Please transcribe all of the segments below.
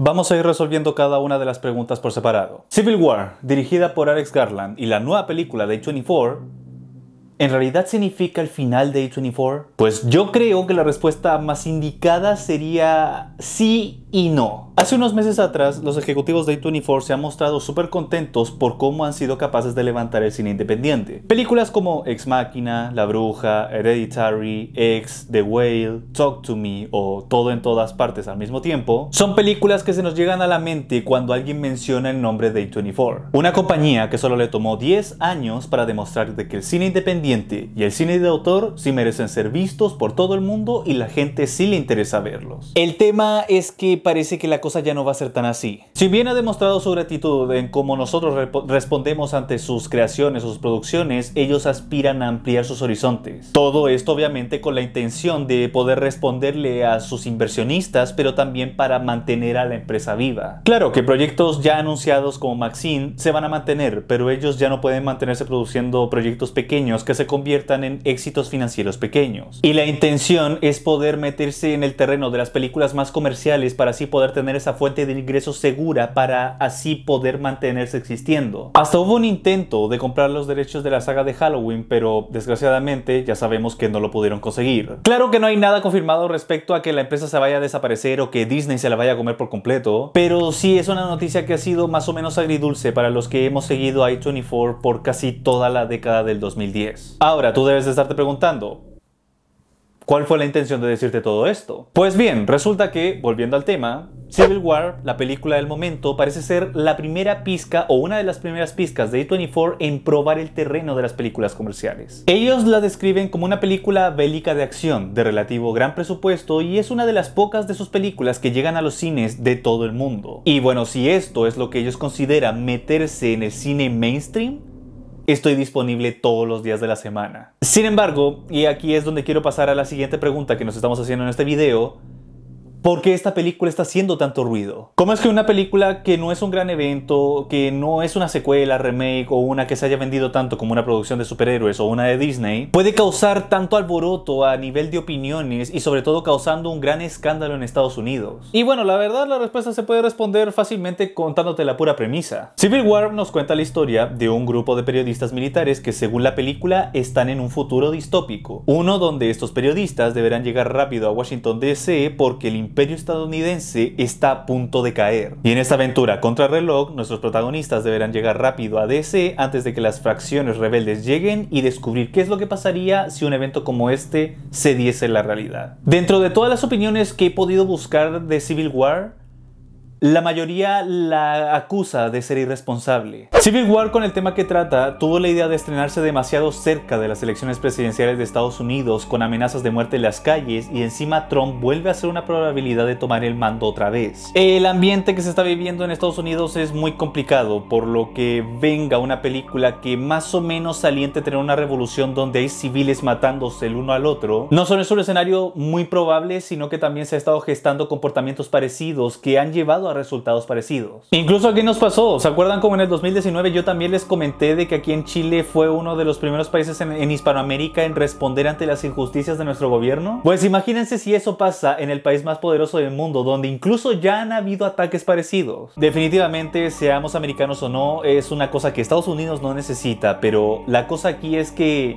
Vamos a ir resolviendo cada una de las preguntas por separado. Civil War, dirigida por Alex Garland, y la nueva película de A24, ¿en realidad significa el final de A24? Pues yo creo que la respuesta más indicada sería sí y no. Hace unos meses atrás, los ejecutivos de A24 se han mostrado súper contentos por cómo han sido capaces de levantar el cine independiente. Películas como Ex Machina, La Bruja, Hereditary, Ex, The Whale, Talk To Me o Todo en Todas Partes al Mismo Tiempo son películas que se nos llegan a la mente cuando alguien menciona el nombre de A24. Una compañía que solo le tomó 10 años para demostrar de que el cine independiente y el cine de autor sí merecen ser vistos por todo el mundo y la gente sí le interesa verlos. El tema es que parece que la cosa ya no va a ser tan así. Si bien ha demostrado su gratitud en cómo nosotros respondemos ante sus creaciones, sus producciones, ellos aspiran a ampliar sus horizontes. Todo esto obviamente con la intención de poder responderle a sus inversionistas, pero también para mantener a la empresa viva. Claro que proyectos ya anunciados como Maxine se van a mantener, pero ellos ya no pueden mantenerse produciendo proyectos pequeños que se conviertan en éxitos financieros pequeños. Y la intención es poder meterse en el terreno de las películas más comerciales para así poder tener esa fuente de ingresos segura para así poder mantenerse existiendo. Hasta hubo un intento de comprar los derechos de la saga de Halloween, pero desgraciadamente ya sabemos que no lo pudieron conseguir. Claro que no hay nada confirmado respecto a que la empresa se vaya a desaparecer o que Disney se la vaya a comer por completo, pero sí es una noticia que ha sido más o menos agridulce para los que hemos seguido a A24 por casi toda la década del 2010. Ahora, tú debes de estarte preguntando, ¿cuál fue la intención de decirte todo esto? Pues bien, resulta que, volviendo al tema, Civil War, la película del momento, parece ser la primera pizca o una de las primeras pizcas de A24 en probar el terreno de las películas comerciales. Ellos la describen como una película bélica de acción, de relativo gran presupuesto, y es una de las pocas de sus películas que llegan a los cines de todo el mundo. Y bueno, si esto es lo que ellos consideran meterse en el cine mainstream, estoy disponible todos los días de la semana. Sin embargo, y aquí es donde quiero pasar a la siguiente pregunta que nos estamos haciendo en este video, ¿por qué esta película está haciendo tanto ruido? ¿Cómo es que una película que no es un gran evento, que no es una secuela, remake o una que se haya vendido tanto como una producción de superhéroes o una de Disney, puede causar tanto alboroto a nivel de opiniones y sobre todo causando un gran escándalo en Estados Unidos? Y bueno, la verdad la respuesta se puede responder fácilmente contándote la pura premisa. Civil War nos cuenta la historia de un grupo de periodistas militares que, según la película, están en un futuro distópico. Uno donde estos periodistas deberán llegar rápido a Washington D.C. porque el imperio estadounidense está a punto de caer. Y en esta aventura contrarreloj, nuestros protagonistas deberán llegar rápido a DC antes de que las fracciones rebeldes lleguen y descubrir qué es lo que pasaría si un evento como este se diese en la realidad. Dentro de todas las opiniones que he podido buscar de Civil War, la mayoría la acusa de ser irresponsable. Civil War, con el tema que trata, tuvo la idea de estrenarse demasiado cerca de las elecciones presidenciales de Estados Unidos, con amenazas de muerte en las calles, y encima Trump vuelve a ser una probabilidad de tomar el mando otra vez. El ambiente que se está viviendo en Estados Unidos es muy complicado, por lo que venga una película que más o menos saliente tener una revolución donde hay civiles matándose el uno al otro, no solo es un escenario muy probable, sino que también se ha estado gestando comportamientos parecidos que han llevado a resultados parecidos. Incluso aquí nos pasó, ¿se acuerdan como en el 2019 yo también les comenté de que aquí en Chile fue uno de los primeros países en Hispanoamérica en responder ante las injusticias de nuestro gobierno? Pues imagínense si eso pasa en el país más poderoso del mundo, donde incluso ya han habido ataques parecidos. Definitivamente, seamos americanos o no, es una cosa que Estados Unidos no necesita, pero la cosa aquí es que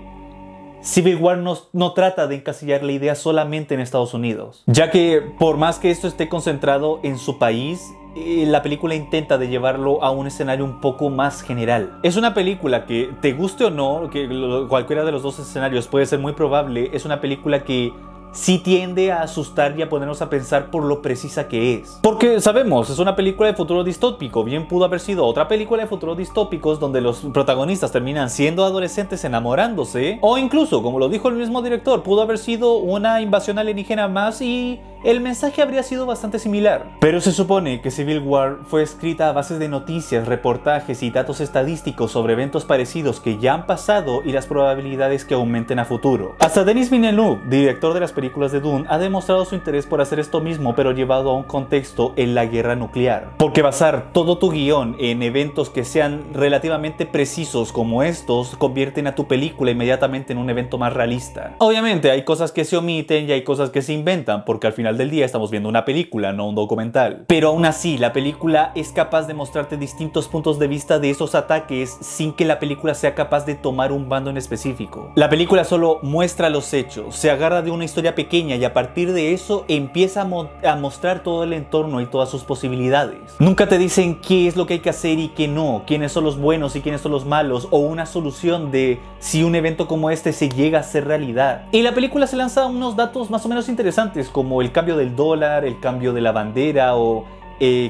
Civil War no trata de encasillar la idea solamente en Estados Unidos, ya que por más que esto esté concentrado en su país, la película intenta de llevarlo a un escenario un poco más general. Es una película que, te guste o no, que cualquiera de los dos escenarios puede ser muy probable, es una película que sí tiende a asustar y a ponernos a pensar por lo precisa que es. Porque sabemos, es una película de futuro distópico, bien pudo haber sido otra película de futuros distópicos donde los protagonistas terminan siendo adolescentes enamorándose, o incluso, como lo dijo el mismo director, pudo haber sido una invasión alienígena más y el mensaje habría sido bastante similar. Pero se supone que Civil War fue escrita a base de noticias, reportajes y datos estadísticos sobre eventos parecidos que ya han pasado y las probabilidades que aumenten a futuro. Hasta Denis Villeneuve, director de las películas de Dune, ha demostrado su interés por hacer esto mismo, pero llevado a un contexto en la guerra nuclear. Porque basar todo tu guión en eventos que sean relativamente precisos como estos, convierten a tu película inmediatamente en un evento más realista. Obviamente hay cosas que se omiten y hay cosas que se inventan, porque al final final del día estamos viendo una película, no un documental. Pero aún así, la película es capaz de mostrarte distintos puntos de vista de esos ataques sin que la película sea capaz de tomar un bando en específico. La película solo muestra los hechos, se agarra de una historia pequeña y a partir de eso empieza a mostrar todo el entorno y todas sus posibilidades. Nunca te dicen qué es lo que hay que hacer y qué no, quiénes son los buenos y quiénes son los malos, o una solución de si un evento como este se llega a ser realidad. Y la película se lanza unos datos más o menos interesantes, como el cambio del dólar, el cambio de la bandera, o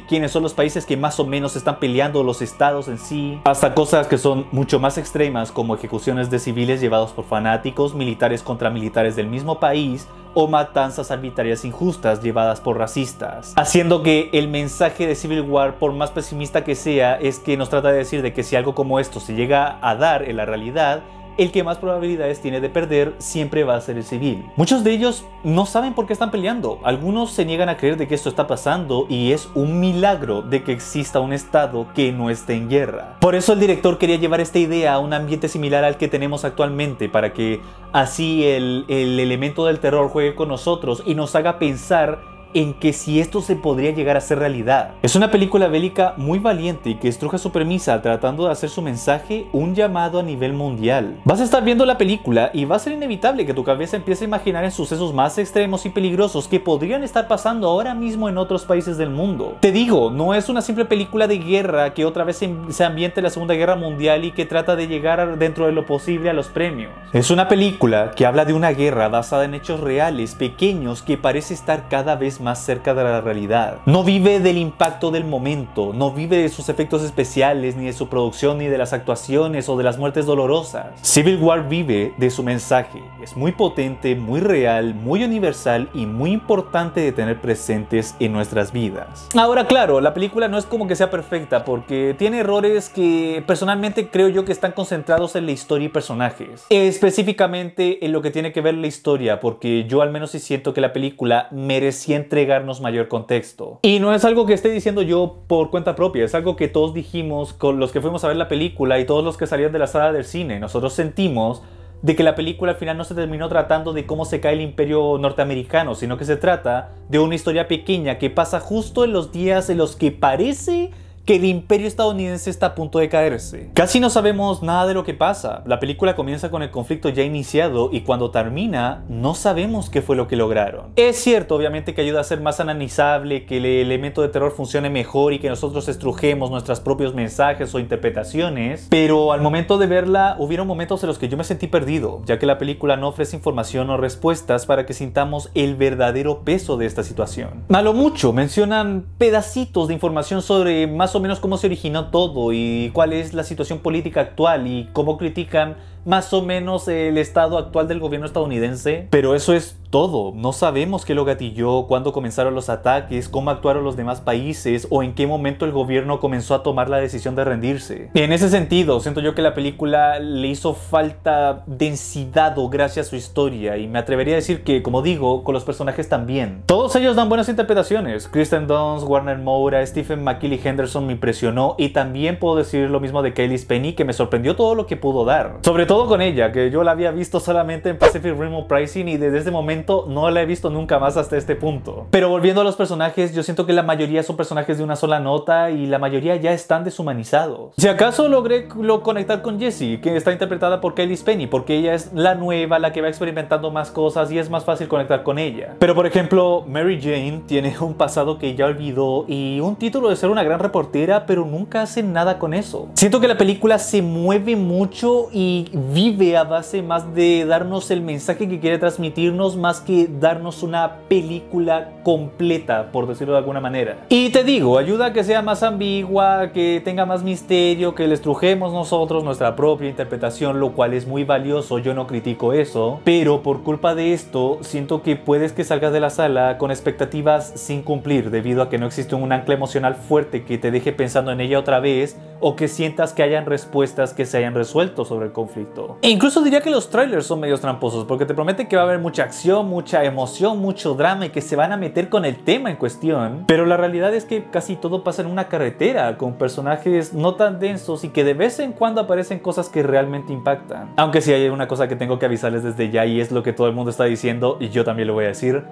quiénes son los países que más o menos están peleando, los estados en sí, hasta cosas que son mucho más extremas, como ejecuciones de civiles llevados por fanáticos, militares contra militares del mismo país, o matanzas arbitrarias injustas llevadas por racistas, haciendo que el mensaje de Civil War, por más pesimista que sea, es que nos trata de decir de que si algo como esto se llega a dar en la realidad, el que más probabilidades tiene de perder siempre va a ser el civil. Muchos de ellos no saben por qué están peleando. Algunos se niegan a creer de que esto está pasando y es un milagro de que exista un estado que no esté en guerra. Por eso el director quería llevar esta idea a un ambiente similar al que tenemos actualmente, para que así el elemento del terror juegue con nosotros y nos haga pensar en que si esto se podría llegar a ser realidad. Es una película bélica muy valiente que estruja su premisa tratando de hacer su mensaje un llamado a nivel mundial. Vas a estar viendo la película y va a ser inevitable que tu cabeza empiece a imaginar en sucesos más extremos y peligrosos que podrían estar pasando ahora mismo en otros países del mundo. Te digo, no es una simple película de guerra que otra vez se ambiente en la Segunda Guerra Mundial y que trata de llegar dentro de lo posible a los premios. Es una película que habla de una guerra basada en hechos reales, pequeños, que parece estar cada vez más cerca de la realidad. No vive del impacto del momento, no vive de sus efectos especiales, ni de su producción, ni de las actuaciones o de las muertes dolorosas. Civil War vive de su mensaje. Es muy potente, muy real, muy universal y muy importante de tener presentes en nuestras vidas. Ahora, claro, la película no es como que sea perfecta porque tiene errores que personalmente creo yo que están concentrados en la historia y personajes. Específicamente en lo que tiene que ver la historia, porque yo al menos sí siento que la película merecía entregarnos mayor contexto. Y no es algo que esté diciendo yo por cuenta propia, es algo que todos dijimos con los que fuimos a ver la película y todos los que salían de la sala del cine. Nosotros sentimos de que la película al final no se terminó tratando de cómo se cae el imperio norteamericano, sino que se trata de una historia pequeña que pasa justo en los días en los que parece que el imperio estadounidense está a punto de caerse. Casi no sabemos nada de lo que pasa. La película comienza con el conflicto ya iniciado y cuando termina no sabemos qué fue lo que lograron. Es cierto, obviamente, que ayuda a ser más analizable, que el elemento de terror funcione mejor y que nosotros estrujemos nuestros propios mensajes o interpretaciones, pero al momento de verla hubieron momentos en los que yo me sentí perdido, ya que la película no ofrece información o respuestas para que sintamos el verdadero peso de esta situación. A lo mucho mencionan pedacitos de información sobre más o menos cómo se originó todo y cuál es la situación política actual y cómo critican más o menos el estado actual del gobierno estadounidense. Pero eso es todo. No sabemos qué lo gatilló, cuándo comenzaron los ataques, cómo actuaron los demás países o en qué momento el gobierno comenzó a tomar la decisión de rendirse. En ese sentido, siento yo que la película le hizo falta densidad o gracia a su historia, y me atrevería a decir que, como digo, con los personajes también. Todos ellos dan buenas interpretaciones. Kristen Dunst, Warner Moura, Stephen McKinley Henderson me impresionó, y también puedo decir lo mismo de Kelly Spenny, que me sorprendió todo lo que pudo dar. Sobre todo con ella, que yo la había visto solamente en Pacific Rim: Uprising y desde ese momento no la he visto nunca más hasta este punto. Pero volviendo a los personajes, yo siento que la mayoría son personajes de una sola nota y la mayoría ya están deshumanizados. Si acaso logré conectar con Jessie, que está interpretada por Kelly Spenny, porque ella es la nueva, la que va experimentando más cosas y es más fácil conectar con ella. Pero por ejemplo, Mary Jane tiene un pasado que ya olvidó y un título de ser una gran reportera, pero nunca hace nada con eso. Siento que la película se mueve mucho y vive a base más de darnos el mensaje que quiere transmitirnos, más que darnos una película completa, por decirlo de alguna manera. Y te digo, ayuda a que sea más ambigua, que tenga más misterio, que le estrujemos nosotros nuestra propia interpretación, lo cual es muy valioso, yo no critico eso, pero por culpa de esto siento que puedes que salgas de la sala con expectativas sin cumplir, debido a que no existe un ancla emocional fuerte que te deje pensando en ella otra vez, o que sientas que hayan respuestas que se hayan resuelto sobre el conflicto. E incluso diría que los trailers son medios tramposos, porque te prometen que va a haber mucha acción, mucha emoción, mucho drama y que se van a meter con el tema en cuestión, pero la realidad es que casi todo pasa en una carretera, con personajes no tan densos y que de vez en cuando aparecen cosas que realmente impactan. Aunque sí hay una cosa que tengo que avisarles desde ya, y es lo que todo el mundo está diciendo y yo también lo voy a decir: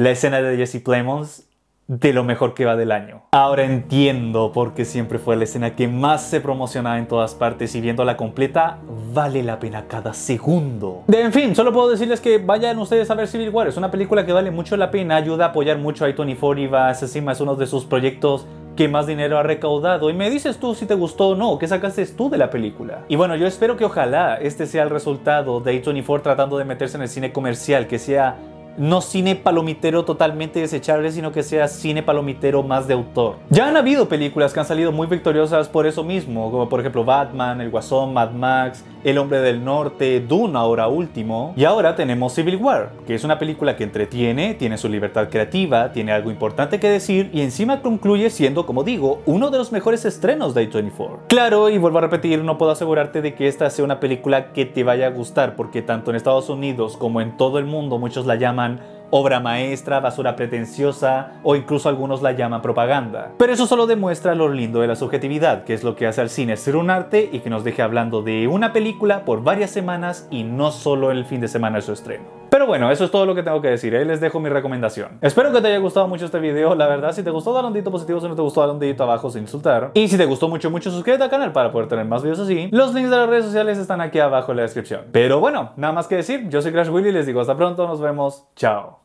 La escena de Jesse Plemons, de lo mejor que va del año. Ahora entiendo por qué siempre fue la escena que más se promocionaba en todas partes, y viéndola completa vale la pena cada segundo. En fin, solo puedo decirles que vayan ustedes a ver Civil War. Es una película que vale mucho la pena, ayuda a apoyar mucho a A24 y va hacia encima. Es uno de sus proyectos que más dinero ha recaudado, y me dices tú si te gustó o no, qué sacaste tú de la película. Y bueno, yo espero que ojalá este sea el resultado de A24 tratando de meterse en el cine comercial, que sea no cine palomitero totalmente desechable, sino que sea cine palomitero más de autor. Ya han habido películas que han salido muy victoriosas por eso mismo, como por ejemplo Batman, El Guasón, Mad Max, El Hombre del Norte, Dune ahora último, y ahora tenemos Civil War, que es una película que entretiene, tiene su libertad creativa, tiene algo importante que decir, y encima concluye siendo, como digo, uno de los mejores estrenos de A24. Claro, y vuelvo a repetir, no puedo asegurarte de que esta sea una película que te vaya a gustar, porque tanto en Estados Unidos como en todo el mundo muchos la llaman obra maestra, basura pretenciosa, o incluso algunos la llaman propaganda. Pero eso solo demuestra lo lindo de la subjetividad, que es lo que hace al cine ser un arte y que nos deje hablando de una película por varias semanas y no solo el fin de semana de su estreno. Pero bueno, eso es todo lo que tengo que decir, ahí les dejo mi recomendación. Espero que te haya gustado mucho este video, la verdad. Si te gustó, dale un dedito positivo, si no te gustó, dale un dedito abajo sin insultar. Y si te gustó mucho, mucho, suscríbete al canal para poder tener más videos así. Los links de las redes sociales están aquí abajo en la descripción. Pero bueno, nada más que decir, yo soy Crash Willy y les digo hasta pronto, nos vemos, chao.